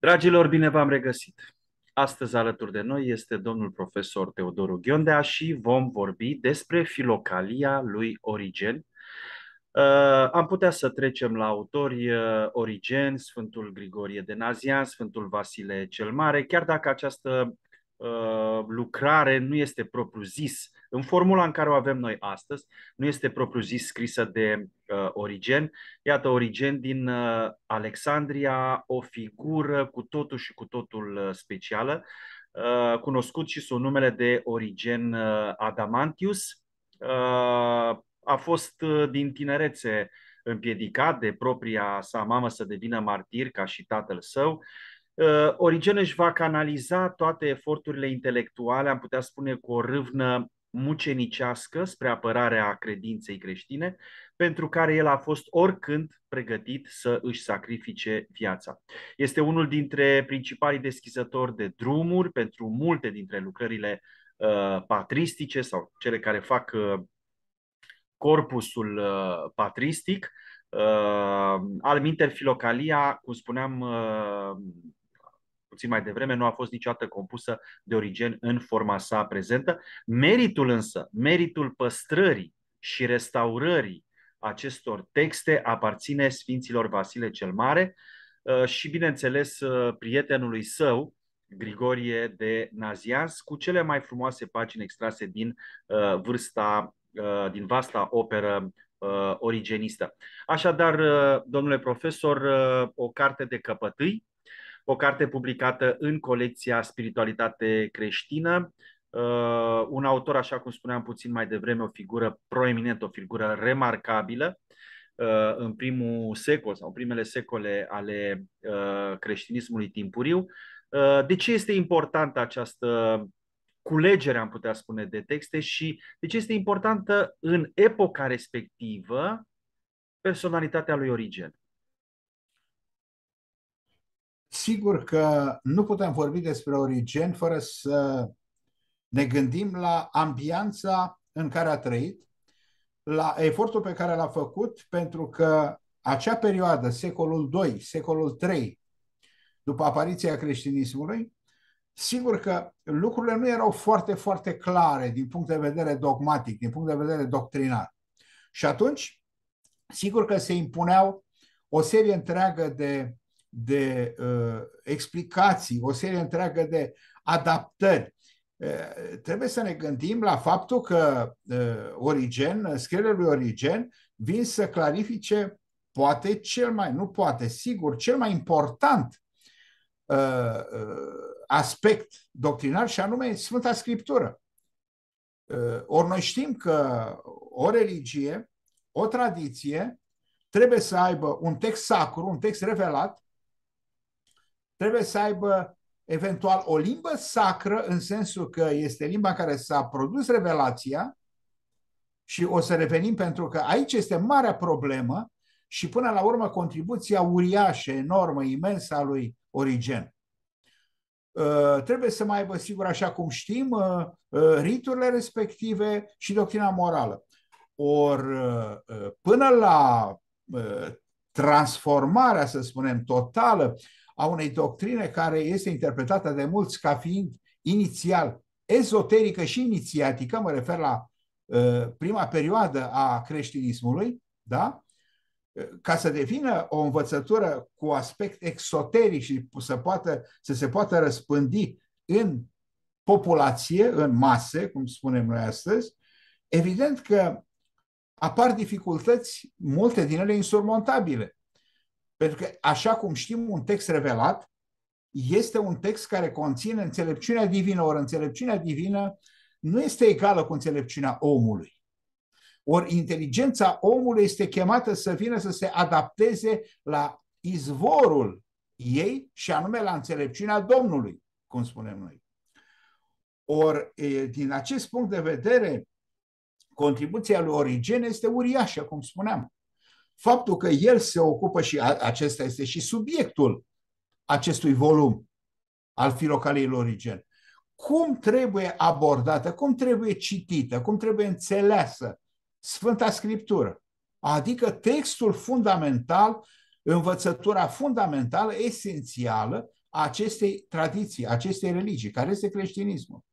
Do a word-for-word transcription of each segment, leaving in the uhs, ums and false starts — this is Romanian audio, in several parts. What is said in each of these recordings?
Dragilor, bine v-am regăsit! Astăzi alături de noi este domnul profesor Teodoru Ghiondea și vom vorbi despre Filocalia lui Origen. Am putea să trecem la autori Origen, Sfântul Grigorie de Nazian, Sfântul Vasile cel Mare, chiar dacă această lucrare nu este propriu-zis, în formula în care o avem noi astăzi, nu este propriu-zis scrisă de uh, Origen. Iată, Origen din uh, Alexandria, o figură cu totul și cu totul specială, uh, cunoscut și sub numele de Origen uh, Adamantius. Uh, a fost uh, din tinerețe împiedicat de propria sa mamă să devină martir, ca și tatăl său. Uh, Origen își va canaliza toate eforturile intelectuale, am putea spune cu o râvnă mucenicească, spre apărarea credinței creștine, pentru care el a fost oricând pregătit să își sacrifice viața. Este unul dintre principalii deschizători de drumuri pentru multe dintre lucrările uh, patristice sau cele care fac uh, corpusul uh, patristic. Uh, Alminter, Filocalia, cum spuneam uh, puțin mai devreme, nu a fost niciodată compusă de Origen în forma sa prezentă. Meritul însă, meritul păstrării și restaurării acestor texte aparține Sfinților Vasile cel Mare și, bineînțeles, prietenului său, Grigorie de Nazian, cu cele mai frumoase pagini extrase din, vârsta, din vasta operă origenistă. Așadar, domnule profesor, o carte de căpătâi, o carte publicată în colecția Spiritualitate Creștină, un autor, așa cum spuneam puțin mai devreme, o figură proeminentă, o figură remarcabilă în primul secol sau în primele secole ale creștinismului timpuriu. De ce este importantă această culegere, am putea spune, de texte și de ce este importantă în epoca respectivă personalitatea lui Origen? Sigur că nu putem vorbi despre Origen fără să ne gândim la ambianța în care a trăit, la efortul pe care l-a făcut, pentru că acea perioadă, secolul doi, secolul trei, după apariția creștinismului, sigur că lucrurile nu erau foarte, foarte clare din punct de vedere dogmatic, din punct de vedere doctrinar. Și atunci, sigur că se impuneau o serie întreagă de de uh, explicații, o serie întreagă de adaptări. Uh, trebuie să ne gândim la faptul că uh, Origen, scrierile lui Origen vin să clarifice poate cel mai, nu poate, sigur, cel mai important uh, aspect doctrinar, și anume Sfânta Scriptură. Uh, ori noi știm că o religie, o tradiție trebuie să aibă un text sacru, un text revelat, trebuie să aibă eventual o limbă sacră, în sensul că este limba în care s-a produs revelația, și o să revenim, pentru că aici este marea problemă și până la urmă contribuția uriașă, enormă, imensă a lui Origen. Uh, trebuie să mai aibă, sigur, așa cum știm, uh, uh, riturile respective și doctrina morală. Or, uh, până la uh, transformarea, să spunem, totală a unei doctrine care este interpretată de mulți ca fiind inițial ezoterică și inițiatică, mă refer la uh, prima perioadă a creștinismului, da? Ca să devină o învățătură cu aspect exoteric și să, poată, să se poată răspândi în populație, în mase, cum spunem noi astăzi, evident că apar dificultăți, multe din ele insurmontabile. Pentru că, așa cum știm, un text revelat este un text care conține înțelepciunea divină, ori înțelepciunea divină nu este egală cu înțelepciunea omului. Ori inteligența omului este chemată să vină să se adapteze la izvorul ei, și anume la înțelepciunea Domnului, cum spunem noi. Ori, din acest punct de vedere, contribuția lui Origen este uriașă, cum spuneam. Faptul că el se ocupă, și acesta este și subiectul acestui volum al Filocaliei lui Origen, cum trebuie abordată, cum trebuie citită, cum trebuie înțeleasă Sfânta Scriptură, adică textul fundamental, învățătura fundamentală, esențială acestei tradiții, acestei religii, care este creștinismul.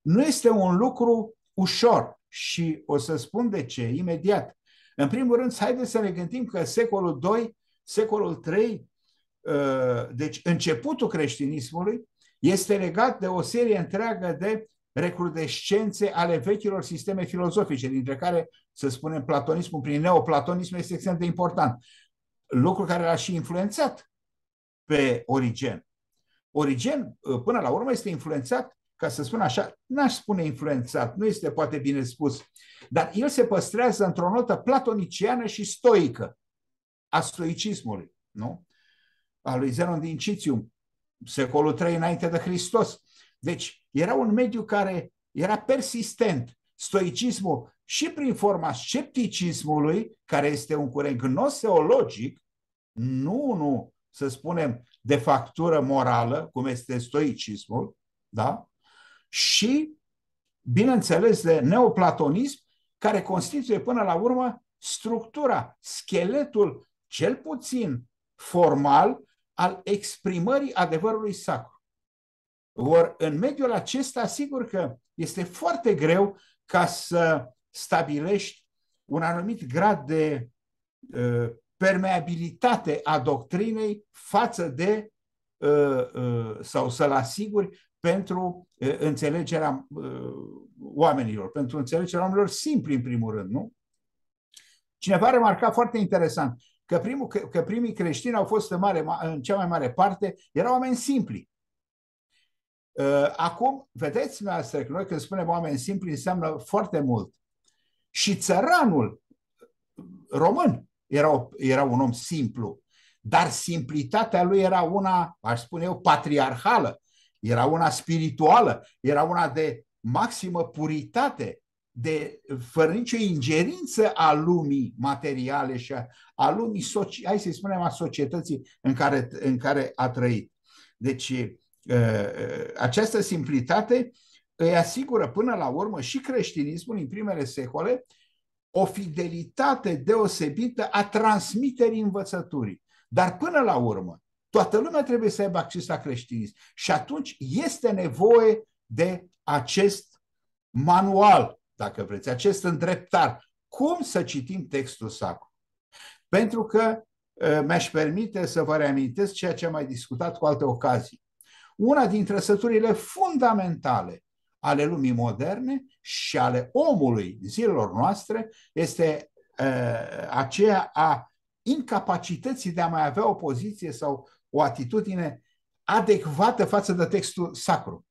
Nu este un lucru ușor și o să spun de ce imediat. În primul rând, haideți să ne gândim că secolul doi, secolul trei, deci începutul creștinismului, este legat de o serie întreagă de recrudescențe ale vechilor sisteme filozofice, dintre care, să spunem, platonismul prin neoplatonism este extrem de important. Lucru care l-a și influențat pe Origen. Origen, până la urmă, este influențat, ca să spun așa, n-aș spune influențat, nu este poate bine spus, dar el se păstrează într-o notă platoniciană și stoică a stoicismului, nu? A lui Zenon din Citium, secolul trei înainte de Hristos. Deci era un mediu care era persistent. Stoicismul și prin forma scepticismului, care este un curent gnos teologic, nu, nu, să spunem, de factură morală, cum este stoicismul, da? Și, bineînțeles, de neoplatonism, care constituie până la urmă structura, scheletul, cel puțin formal, al exprimării adevărului sacru. Or, în mediul acesta, sigur că este foarte greu ca să stabilești un anumit grad de uh, permeabilitate a doctrinei față de, uh, uh, sau să-l asiguri pentru uh, înțelegerea uh, oamenilor, pentru înțelegerea oamenilor simpli, în primul rând, nu? Cineva a remarcat foarte interesant că, primul, că, că primii creștini au fost în, mare, în cea mai mare parte, erau oameni simpli. Acum, vedeți, noastră, că noi când spunem oameni simpli înseamnă foarte mult. Și țăranul român era, era un om simplu, dar simplitatea lui era una, aș spune eu, patriarhală, era una spirituală, era una de maximă puritate, de fără nicio ingerință a lumii materiale și a, a lumii, hai să spunem, a societății în care, în care a trăit. Deci, această simplitate îi asigură până la urmă și creștinismul în primele secole o fidelitate deosebită a transmiterii învățăturii. Dar până la urmă, toată lumea trebuie să aibă acces la creștinism și atunci este nevoie de acest manual, dacă vreți, acest îndreptar. Cum să citim textul sacru? Pentru că mi-aș permite să vă reamintesc ceea ce am mai discutat cu alte ocazii. Una din trăsăturile fundamentale ale lumii moderne și ale omului zilelor noastre este uh, aceea a incapacității de a mai avea o poziție sau o atitudine adecvată față de textul sacru.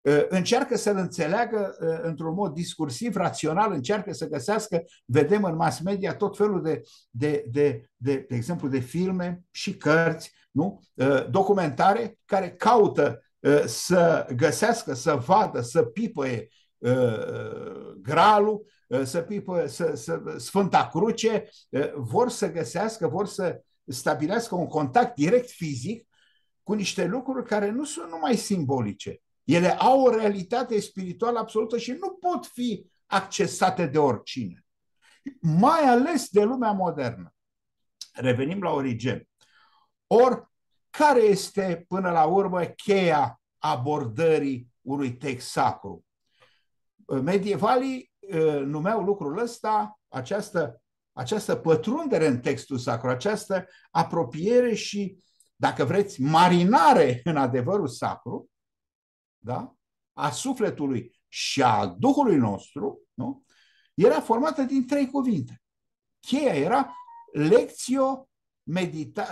Uh, încearcă să-l înțeleagă uh, într-un mod discursiv, rațional, încearcă să găsească, vedem în mass media tot felul de, de, de, de, de, de exemplu, de filme și cărți, nu? Documentare care caută să găsească, să vadă, să pipăie gralul, să pipăie să, să, Sfânta Cruce, vor să găsească, vor să stabilească un contact direct fizic cu niște lucruri care nu sunt numai simbolice. Ele au o realitate spirituală absolută și nu pot fi accesate de oricine. Mai ales de lumea modernă. Revenim la Origen. Or, care este, până la urmă, cheia abordării unui text sacru? Medievalii numeau lucrul ăsta, această, această pătrundere în textul sacru, această apropiere și, dacă vreți, marinare în adevărul sacru, da? A sufletului și a Duhului nostru, nu? Era formată din trei cuvinte. Cheia era lectio, Medita,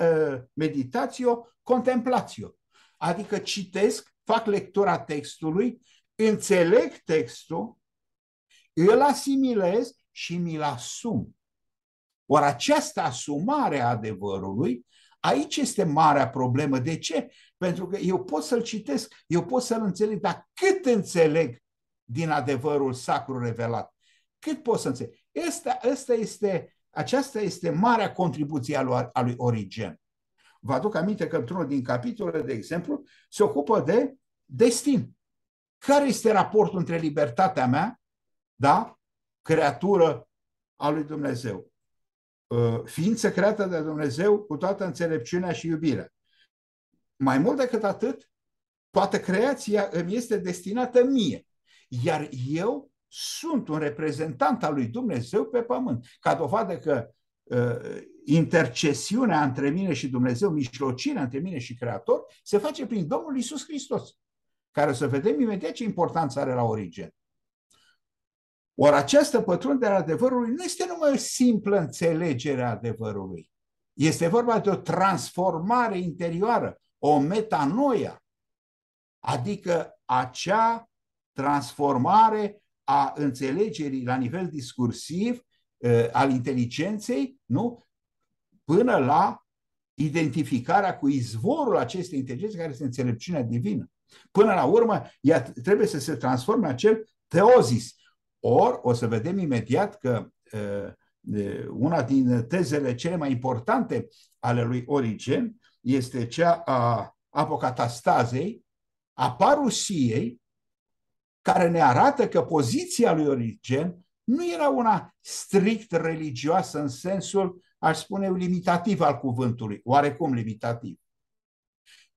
meditatio, contemplatio. Adică citesc, fac lectura textului, înțeleg textul, îl asimilez și mi-l asum. Ori această asumare a adevărului, aici este marea problemă. De ce? Pentru că eu pot să-l citesc, eu pot să-l înțeleg, dar cât înțeleg din adevărul sacru revelat? Cât pot să înțeleg? Asta, asta este... Aceasta este marea contribuție a lui Origen. Vă aduc aminte că într-unul din capitole, de exemplu, se ocupă de destin. Care este raportul între libertatea mea, da, creatură a lui Dumnezeu, ființă creată de Dumnezeu cu toată înțelepciunea și iubirea, Mai mult decât atât, toată creația îmi este destinată mie, iar eu sunt un reprezentant al lui Dumnezeu pe pământ. Ca dovadă că uh, intercesiunea între mine și Dumnezeu, mijlocirea între mine și Creator, se face prin Domnul Iisus Hristos, care o să vedem imediat ce importanță are la Origen. Ori această pătrundere a adevărului nu este numai o simplă înțelegere a adevărului. Este vorba de o transformare interioară, o metanoia, adică acea transformare a înțelegerii la nivel discursiv, al inteligenței, nu? Până la identificarea cu izvorul acestei inteligențe, care este înțelepciunea divină. Până la urmă, ea trebuie să se transforme acel teozis. Ori, o să vedem imediat că una din tezele cele mai importante ale lui Origen este cea a apocatastazei, a parusiei, care ne arată că poziția lui Origen nu era una strict religioasă în sensul, aș spune, limitativ al cuvântului, oarecum limitativ,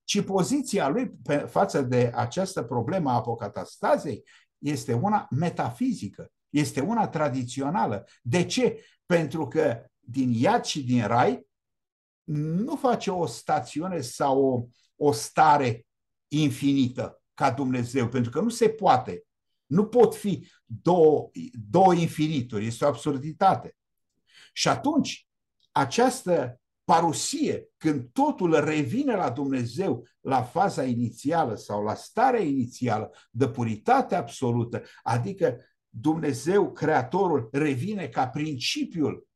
ci poziția lui față de această problemă a apocatastazei este una metafizică, este una tradițională. De ce? Pentru că din iad și din rai nu face o stațiune sau o, o stare infinită ca Dumnezeu, pentru că nu se poate. Nu pot fi două, două infinituri, este o absurditate. Și atunci, această parusie, când totul revine la Dumnezeu, la faza inițială sau la starea inițială de puritate absolută, adică Dumnezeu, Creatorul, revine ca principiul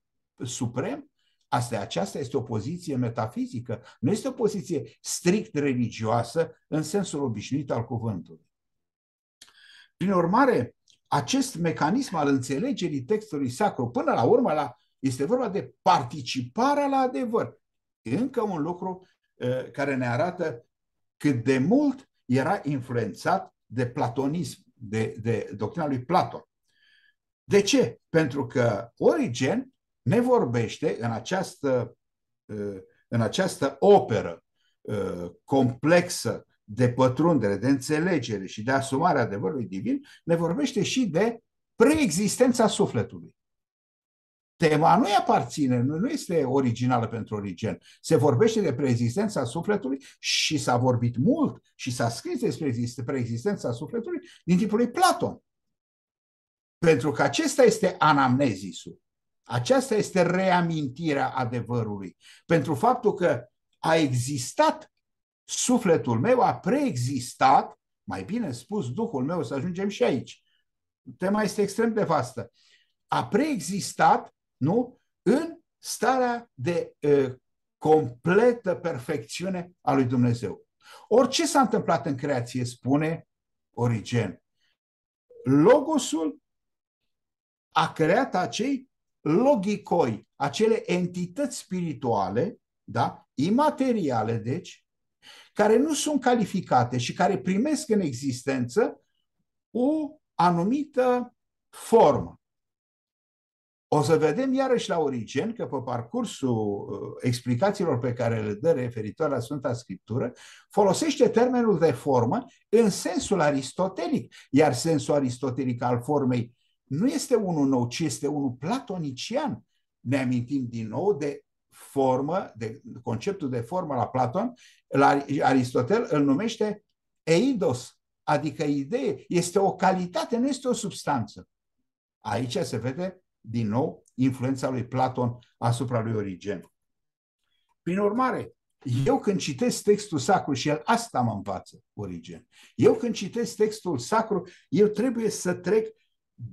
suprem, asta, aceasta este o poziție metafizică, nu este o poziție strict religioasă în sensul obișnuit al cuvântului. Prin urmare, acest mecanism al înțelegerii textului sacru, până la urmă, la este vorba de participarea la adevăr. Încă un lucru uh, care ne arată cât de mult era influențat de platonism, de, de doctrina lui Platon. De ce? Pentru că Origen ne vorbește în această, uh, în această operă uh, complexă de pătrundere, de înțelegere și de asumarea adevărului divin, ne vorbește și de preexistența sufletului. Tema nu-i aparține, nu este originală pentru Origen. Se vorbește de preexistența sufletului și s-a vorbit mult și s-a scris despre preexistența sufletului din timpul lui Platon. Pentru că acesta este anamnezisul. Aceasta este reamintirea adevărului. Pentru faptul că a existat sufletul meu, a preexistat, mai bine spus, Duhul meu, să ajungem și aici. Tema este extrem de vastă. A preexistat, nu? În starea de uh, completă perfecțiune a lui Dumnezeu. Orice s-a întâmplat în creație, spune Origen, Logosul a creat acei logicoi, acele entități spirituale, da? Imateriale, deci, care nu sunt calificate și care primesc în existență o anumită formă. O să vedem iarăși la Origen că pe parcursul explicațiilor pe care le dă referitor la Sfânta Scriptură folosește termenul de formă în sensul aristotelic, iar sensul aristotelic al formei nu este unul nou, ci este unul platonician. Ne amintim din nou de formă, de conceptul de formă la Platon, la Aristotel îl numește eidos, adică idee, este o calitate, nu este o substanță. Aici se vede din nou influența lui Platon asupra lui Origen. Prin urmare, eu când citesc textul sacru, și el asta mă învață Origen, eu când citesc textul sacru, eu trebuie să trec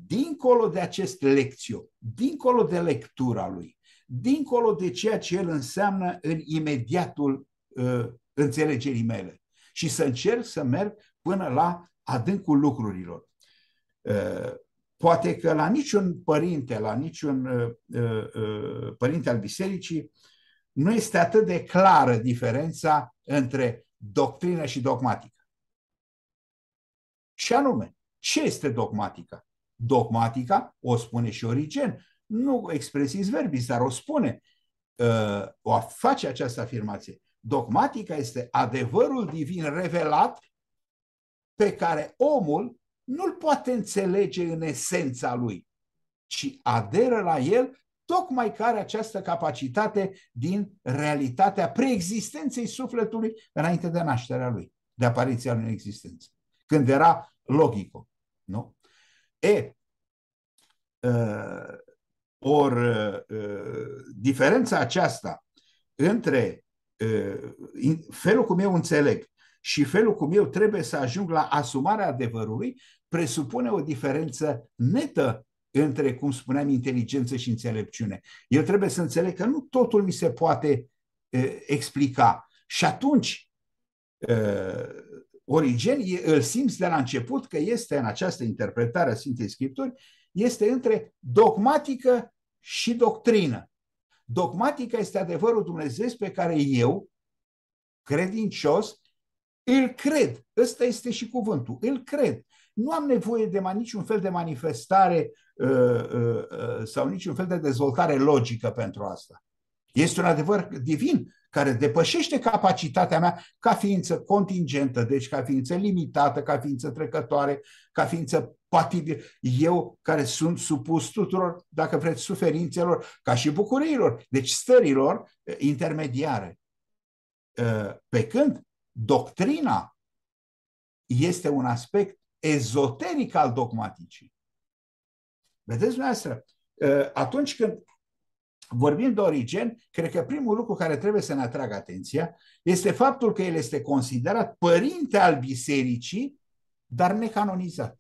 dincolo de acest lectio, dincolo de lectura lui, dincolo de ceea ce el înseamnă în imediatul uh, înțelegerii mele și să încerc să merg până la adâncul lucrurilor. Uh, Poate că la niciun părinte, la niciun uh, uh, părinte al bisericii nu este atât de clară diferența între doctrină și dogmatică. Și anume, ce este dogmatica? Dogmatica, o spune și Origen, nu expresis verbis, dar o spune, uh, o face această afirmație. Dogmatica este adevărul divin revelat pe care omul nu-l poate înțelege în esența lui, ci aderă la el tocmai că are această capacitate din realitatea preexistenței sufletului înainte de nașterea lui, de apariția lui în existență, când era logico. Nu? E, ori diferența aceasta între felul cum eu înțeleg și felul cum eu trebuie să ajung la asumarea adevărului presupune o diferență netă între, cum spuneam, inteligență și înțelepciune. Eu trebuie să înțeleg că nu totul mi se poate e, explica. Și atunci, e, Origen îl simți de la început că este, în această interpretare a Sfintei Scripturi, este între dogmatică și doctrină. Dogmatica este adevărul dumnezeiesc pe care eu, credincios, îl cred. Ăsta este și cuvântul. Îl cred. Nu am nevoie de niciun fel de manifestare uh, uh, uh, sau niciun fel de dezvoltare logică pentru asta. Este un adevăr divin care depășește capacitatea mea ca ființă contingentă, deci ca ființă limitată, ca ființă trecătoare, ca ființă patibilă. Eu care sunt supus tuturor, dacă vreți, suferințelor, ca și bucuriilor, deci stărilor intermediare. Uh, pe când doctrina este un aspect ezoteric al dogmaticii. Vedeți dumneavoastră, atunci când vorbim de Origen, cred că primul lucru care trebuie să ne atragă atenția este faptul că el este considerat părinte al bisericii, dar necanonizat.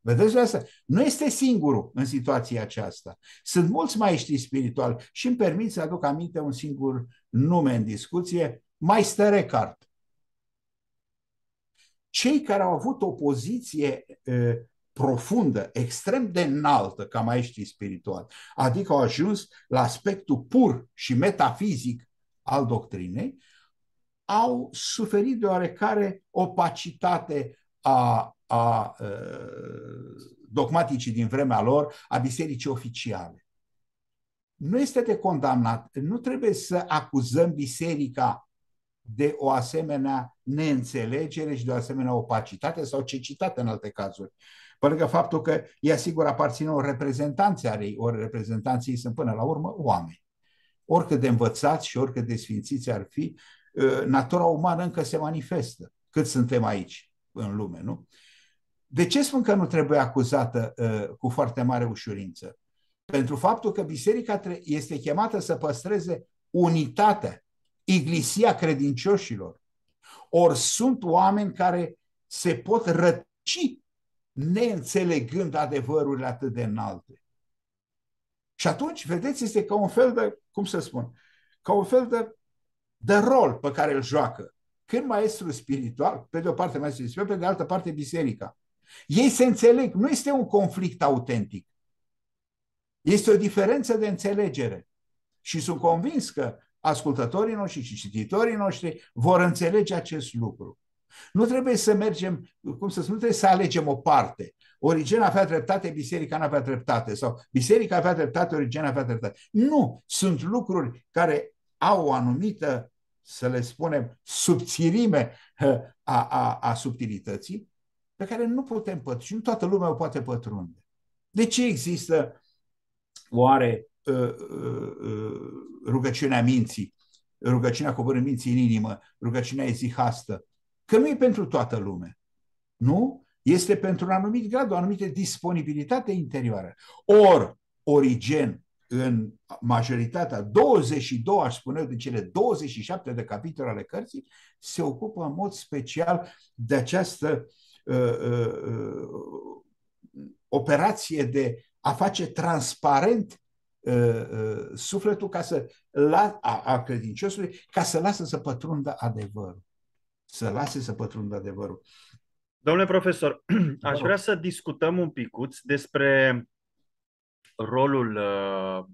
Vedeți dumneavoastră, nu este singurul în situația aceasta. Sunt mulți maestri spirituali și îmi permit să aduc aminte un singur nume în discuție, Meister Eckhart. Cei care au avut o poziție e, profundă, extrem de înaltă ca maestrii spirituali, adică au ajuns la aspectul pur și metafizic al doctrinei, au suferit de oarecare opacitate a, a e, dogmaticii din vremea lor, a bisericii oficiale. Nu este de condamnat, nu trebuie să acuzăm biserica de o asemenea neînțelegere și de o asemenea opacitate sau cecitate în alte cazuri. Pentru că faptul că ea sigur aparține o reprezentanță a ei, ori reprezentanții sunt până la urmă oameni. Oricât de învățați și oricât de sfințiți ar fi, natura umană încă se manifestă cât suntem aici în lume, nu? De ce spun că nu trebuie acuzată cu foarte mare ușurință? Pentru faptul că biserica este chemată să păstreze unitatea, Iglesia credincioșilor. Ori sunt oameni care se pot răci neînțelegând adevărurile atât de înalte. Și atunci, vedeți, este ca un fel de, cum să spun, ca un fel de, de rol pe care îl joacă. Când maestrul spiritual, pe de o parte maestrul spiritual, pe de altă parte biserica. Ei se înțeleg, nu este un conflict autentic. Este o diferență de înțelegere. Și sunt convins că ascultătorii noștri și cititorii noștri vor înțelege acest lucru. Nu trebuie să mergem, cum să spun, nu trebuie să alegem o parte. Origen avea dreptate, biserica n-avea dreptate. Sau biserica avea dreptate, Origen avea dreptate. Nu! Sunt lucruri care au o anumită, să le spunem, subțirime a, a, a subtilității, pe care nu putem pătrunde și nu toată lumea o poate pătrunde. De ce există oare rugăciunea minții, rugăciunea coborând minții în inimă, rugăciunea izihastă, că nu e pentru toată lumea, nu? Este pentru un anumit grad, o anumită disponibilitate interioară. Or, Origen, în majoritatea, douăzeci și două, aș spune eu, din cele douăzeci și șapte de capitole ale cărții, se ocupă în mod special de această uh, uh, uh, operație de a face transparent sufletul ca să la, a, a credinciosului, ca să lasă să pătrundă adevărul. Să lase să pătrundă adevărul. Domnule profesor, aș vrea să discutăm un picuț despre rolul uh,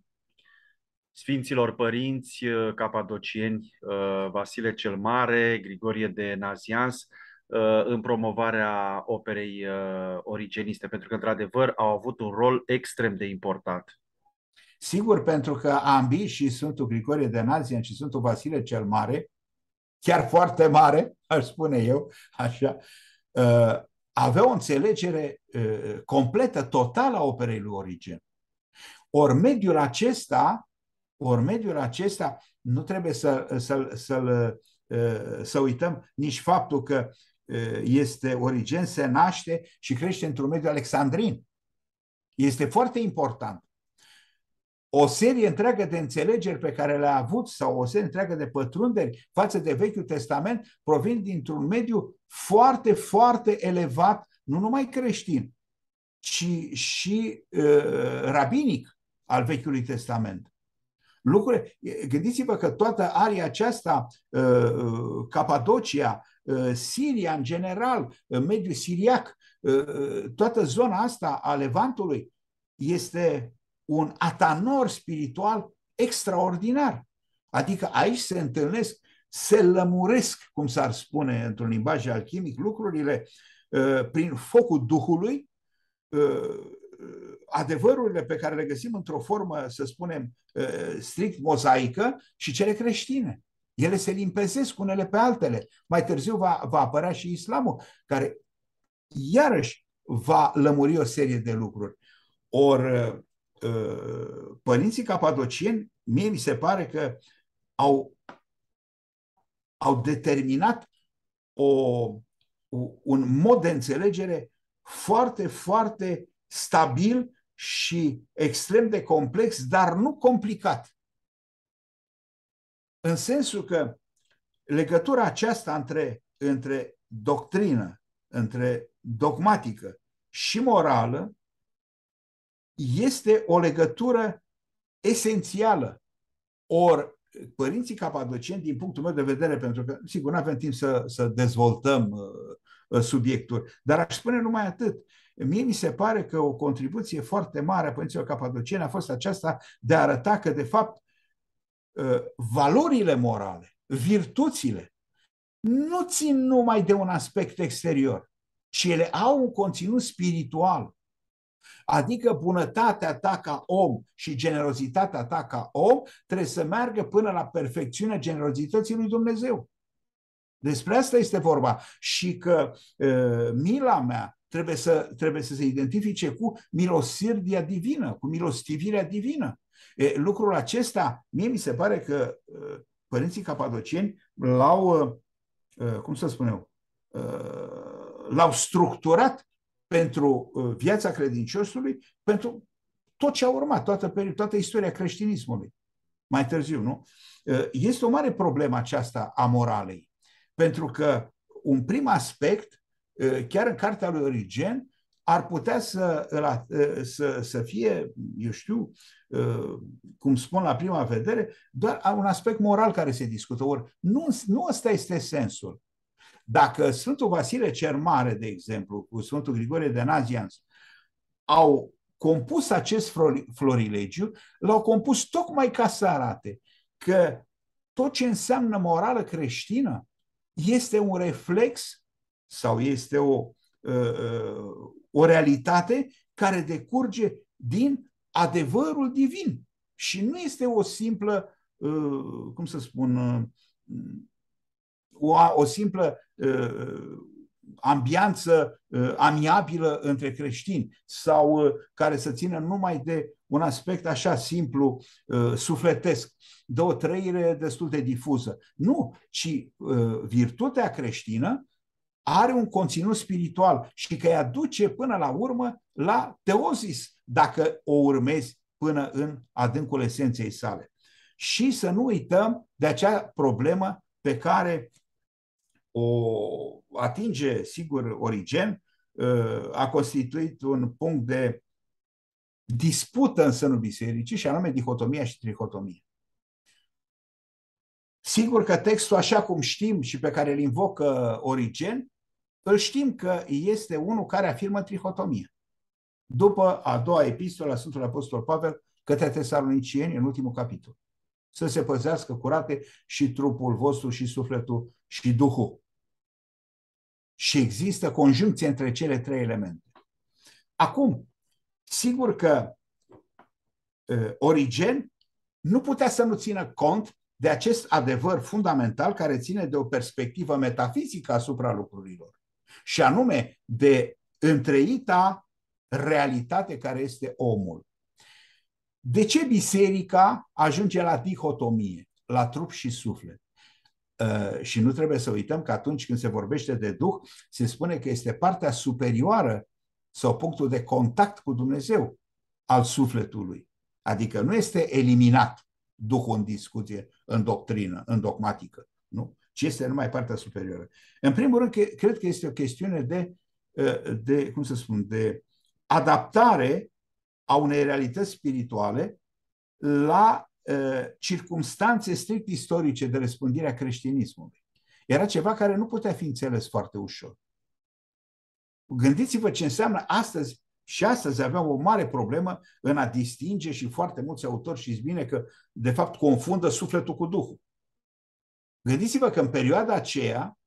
Sfinților Părinți Capadocieni, uh, Vasile cel Mare, Grigorie de Nazian, uh, în promovarea operei uh, origeniste, pentru că, într-adevăr, au avut un rol extrem de important. Sigur, pentru că ambii, și Sfântul Grigorie de Nazian și Sfântul Vasile cel Mare, chiar foarte mare, aș spune eu, așa, aveau o înțelegere completă, totală a operei lui Origen. Ori mediul acesta, ori mediul acesta, nu trebuie să, să, să, să uităm nici faptul că este Origen, se naște și crește într-un mediu alexandrin. Este foarte important. O serie întreagă de înțelegeri pe care le-a avut sau o serie întreagă de pătrunderi față de Vechiul Testament provin dintr-un mediu foarte, foarte elevat, nu numai creștin, ci și uh, rabinic al Vechiului Testament. Lucruri, gândiți-vă că toată aria aceasta, uh, Capadocia, uh, Siria în general, uh, mediul siriac, uh, toată zona asta a Levantului este un atanor spiritual extraordinar. Adică aici se întâlnesc, se lămuresc, cum s-ar spune într-un limbaj alchimic, lucrurile prin focul Duhului, adevărurile pe care le găsim într-o formă, să spunem, strict mozaică și cele creștine. Ele se limpezesc unele pe altele. Mai târziu va, va apărea și islamul, care iarăși va lămuri o serie de lucruri. Ori părinții capadocieni, mie mi se pare că au, au determinat o, un mod de înțelegere foarte, foarte stabil și extrem de complex, dar nu complicat. În sensul că legătura aceasta între, între doctrină, între dogmatică și morală este o legătură esențială. Ori părinții capadocieni, din punctul meu de vedere, pentru că, sigur, nu avem timp să, să dezvoltăm uh, subiectul, dar aș spune numai atât. Mie mi se pare că o contribuție foarte mare a părinților capadocieni a fost aceasta de a arăta că, de fapt, uh, valorile morale, virtuțile, nu țin numai de un aspect exterior, ci ele au un conținut spiritual. Adică bunătatea ta ca om și generozitatea ta ca om trebuie să meargă până la perfecțiunea generozității lui Dumnezeu. Despre asta este vorba. Și că e, mila mea trebuie să, trebuie să se identifice cu milosirdia divină, cu milostivirea divină. E, lucrul acesta, mie mi se pare că e, părinții capadocieni l-au, e, cum să spun eu, e, l-au structurat pentru viața credinciosului, pentru tot ce a urmat, toată, toată istoria creștinismului, mai târziu, nu? Este o mare problemă aceasta a moralei, pentru că un prim aspect, chiar în cartea lui Origen, ar putea să, să, să fie, eu știu, cum spun la prima vedere, doar un aspect moral care se discută. Ori nu, nu ăsta este sensul. Dacă Sfântul Vasile cel Mare, de exemplu, cu Sfântul Grigorie de Nazian, au compus acest florilegiu, l-au compus tocmai ca să arate că tot ce înseamnă morală creștină este un reflex sau este o, o realitate care decurge din adevărul divin. Și nu este o simplă, cum să spun, O, o simplă uh, ambianță uh, amiabilă între creștini sau uh, care să țină numai de un aspect așa simplu, uh, sufletesc, de o trăire destul de difuză. Nu, ci uh, virtutea creștină are un conținut spiritual și că îi aduce până la urmă la teozis, dacă o urmezi până în adâncul esenței sale. Și să nu uităm de acea problemă pe care o atinge, sigur, Origen, a constituit un punct de dispută în sânul bisericii, și anume dihotomia și trihotomia. Sigur că textul, așa cum știm și pe care îl invocă Origen, îl știm că este unul care afirmă trihotomia. După a doua epistolă a Sfântului Apostol Pavel către Tesaloniceni, în ultimul capitol: să se păzească curate și trupul vostru și sufletul și duhul. Și există conjuncție între cele trei elemente. Acum, sigur că Origen nu putea să nu țină cont de acest adevăr fundamental care ține de o perspectivă metafizică asupra lucrurilor, și anume de întreita realitate care este omul. De ce biserica ajunge la dihotomie, la trup și suflet? Și nu trebuie să uităm că atunci când se vorbește de Duh, se spune că este partea superioară sau punctul de contact cu Dumnezeu al sufletului. Adică nu este eliminat Duhul în discuție, în doctrină, în dogmatică, nu? Ci este numai partea superioară. În primul rând, cred că este o chestiune de, de cum să spun, de adaptare a unei realități spirituale la circumstanțe strict istorice de răspândire a creștinismului. Era ceva care nu putea fi înțeles foarte ușor. Gândiți-vă ce înseamnă astăzi, și astăzi aveam o mare problemă în a distinge, și foarte mulți autori, și-ți bine că de fapt confundă sufletul cu Duhul. Gândiți-vă că în perioada aceea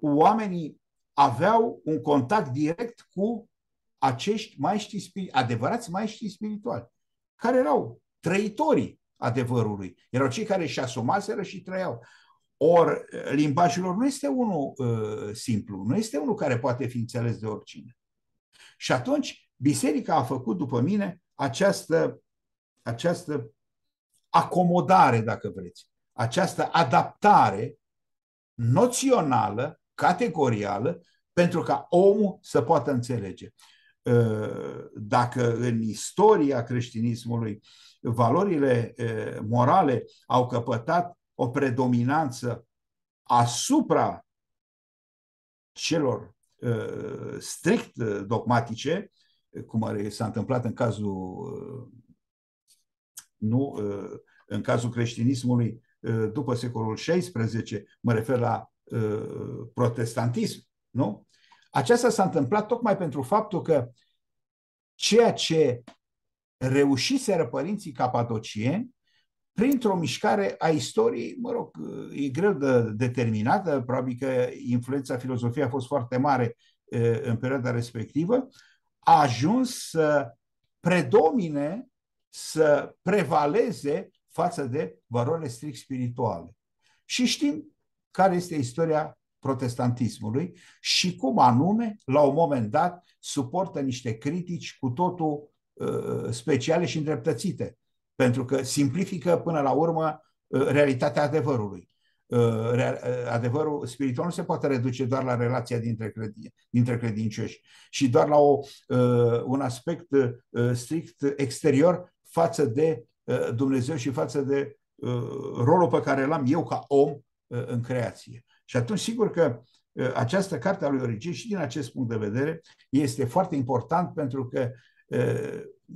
oamenii aveau un contact direct cu acești maestri, adevărați maestri spirituali, care erau trăitorii adevărului. Erau cei care își asumaseră și trăiau. Or, limbajul lor nu este unul uh, simplu, nu este unul care poate fi înțeles de oricine. Și atunci, biserica a făcut, după mine, această, această acomodare, dacă vreți, această adaptare noțională, categorială, pentru ca omul să poată înțelege. Dacă în istoria creștinismului valorile morale au căpătat o predominanță asupra celor strict dogmatice, cum s-a întâmplat în cazul, nu, în cazul creștinismului după secolul șaisprezece, mă refer la protestantism, nu? Aceasta s-a întâmplat tocmai pentru faptul că ceea ce reușiseră părinții capadocieni, printr-o mișcare a istoriei, mă rog, e greu de determinată, probabil că influența filozofiei a fost foarte mare în perioada respectivă, a ajuns să predomine, să prevaleze față de valorile strict spirituale. Și știm care este istoria protestantismului și cum anume, la un moment dat, suportă niște critici cu totul uh, speciale și îndreptățite, pentru că simplifică până la urmă uh, realitatea adevărului. Uh, real, uh, adevărul spiritual nu se poate reduce doar la relația dintre, credin, dintre credincioși și doar la o, uh, un aspect uh, strict exterior față de uh, Dumnezeu și față de uh, rolul pe care l-am eu ca om uh, în creație. Și atunci, sigur că această carte a lui Origen, și din acest punct de vedere, este foarte important, pentru că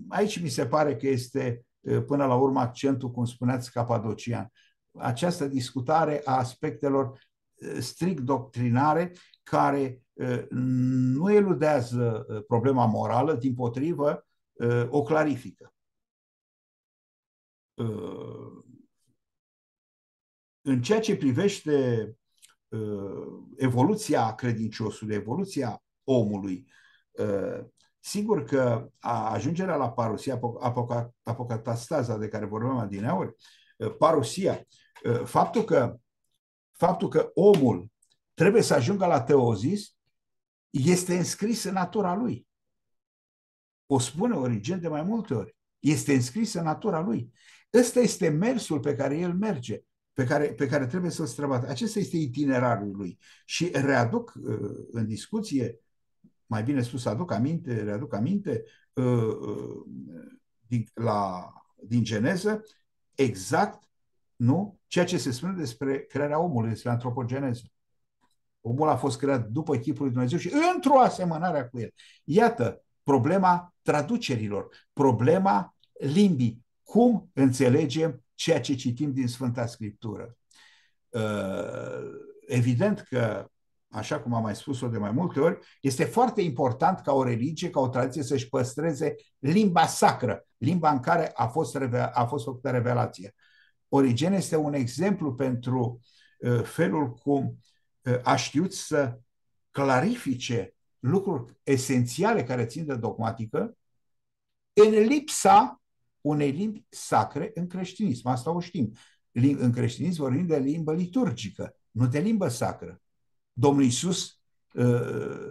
aici mi se pare că este, până la urmă, accentul, cum spuneați, capadocian. Această discutare a aspectelor strict doctrinare, care nu eludează problema morală, dimpotrivă, o clarifică. În ceea ce privește evoluția credinciosului, evoluția omului, sigur că ajungerea la parusia, apocatastaza de care vorbeam adineauri, parusia, faptul că, faptul că omul trebuie să ajungă la teozis, este înscris în natura lui. O spune Origen de mai multe ori. Este înscris în natura lui. Ăsta este mersul pe care el merge. Pe care, pe care trebuie să-l străbată. Acesta este itinerarul lui. Și readuc uh, în discuție, mai bine spus, aduc aminte, readuc aminte uh, uh, din, la, din Geneză, exact, nu? Ceea ce se spune despre crearea omului, despre antropogeneză. Omul a fost creat după chipul lui Dumnezeu și într-o asemănare cu el. Iată, problema traducerilor, problema limbii. Cum înțelegem ceea ce citim din Sfânta Scriptură? Evident că, așa cum am mai spus-o de mai multe ori, este foarte important ca o religie, ca o tradiție să-și păstreze limba sacră, limba în care a fost, a fost făcută revelație. Origen este un exemplu pentru felul cum a știut să clarifice lucruri esențiale care țin de dogmatică în lipsa unei limbi sacre în creștinism. Asta o știm. În creștinism vorbim de limbă liturgică, nu de limbă sacră. Domnul Iisus,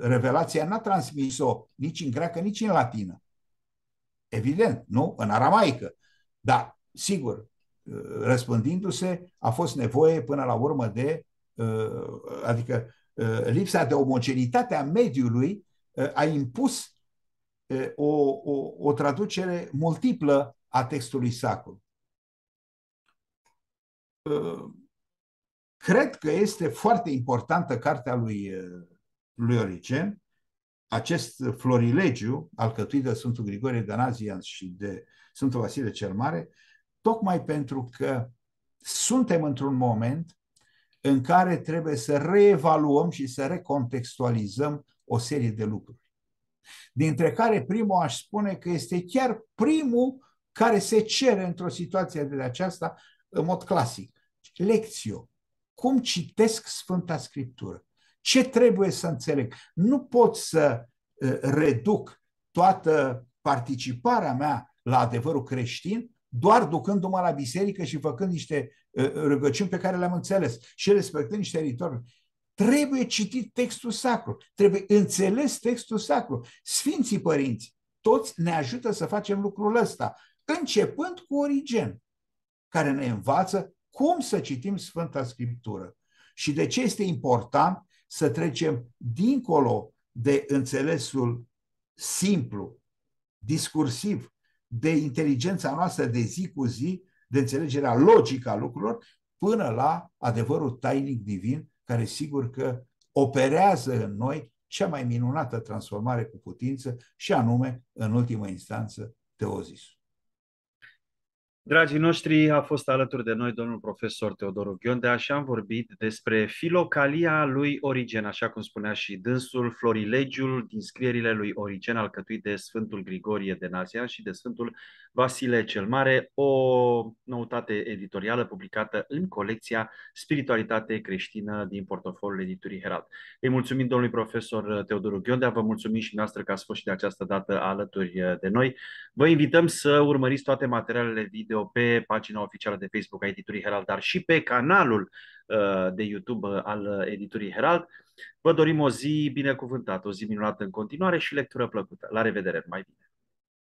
revelația n-a transmis-o nici în greacă, nici în latină. Evident, nu? În aramaică. Dar, sigur, răspândindu-se, a fost nevoie până la urmă de, adică lipsa de omogenitate a mediului a impus o, o, o traducere multiplă a textului sacru. Cred că este foarte importantă cartea lui, lui Origen, acest florilegiu alcătuit de Sfântul Grigorie de Nazian și de Sfântul Vasile cel Mare, tocmai pentru că suntem într-un moment în care trebuie să reevaluăm și să recontextualizăm o serie de lucruri. Dintre care primul aș spune că este chiar primul care se cere într-o situație de aceasta în mod clasic. Lectio. Cum citesc Sfânta Scriptură? Ce trebuie să înțeleg? Nu pot să reduc toată participarea mea la adevărul creștin doar ducându-mă la biserică și făcând niște rugăciuni pe care le-am înțeles și respectând niște ritualuri. Trebuie citit textul sacru, trebuie înțeles textul sacru. Sfinții părinți, toți ne ajută să facem lucrul ăsta, începând cu Origen, care ne învață cum să citim Sfânta Scriptură și de ce este important să trecem dincolo de înțelesul simplu, discursiv, de inteligența noastră de zi cu zi, de înțelegerea logică a lucrurilor, până la adevărul tainic divin, care sigur că operează în noi cea mai minunată transformare cu putință și anume, în ultimă instanță, teozisul. Dragii noștri, a fost alături de noi domnul profesor Teodoru Ghiondea și am vorbit despre Filocalia lui Origen, așa cum spunea și dânsul, florilegiul din scrierile lui Origen, alcătuit de Sfântul Grigorie de Nazian și de Sfântul Vasile cel Mare, o noutate editorială publicată în colecția Spiritualitate Creștină din portofoliul editurii Herald. Îi mulțumim domnului profesor Teodoru Ghiondea, vă mulțumim și noastră că ați fost și de această dată alături de noi. Vă invităm să urmăriți toate materialele video pe pagina oficială de Facebook a editurii Herald, dar și pe canalul de YouTube al editurii Herald. Vă dorim o zi binecuvântată, o zi minunată în continuare și lectură plăcută. La revedere, mai bine!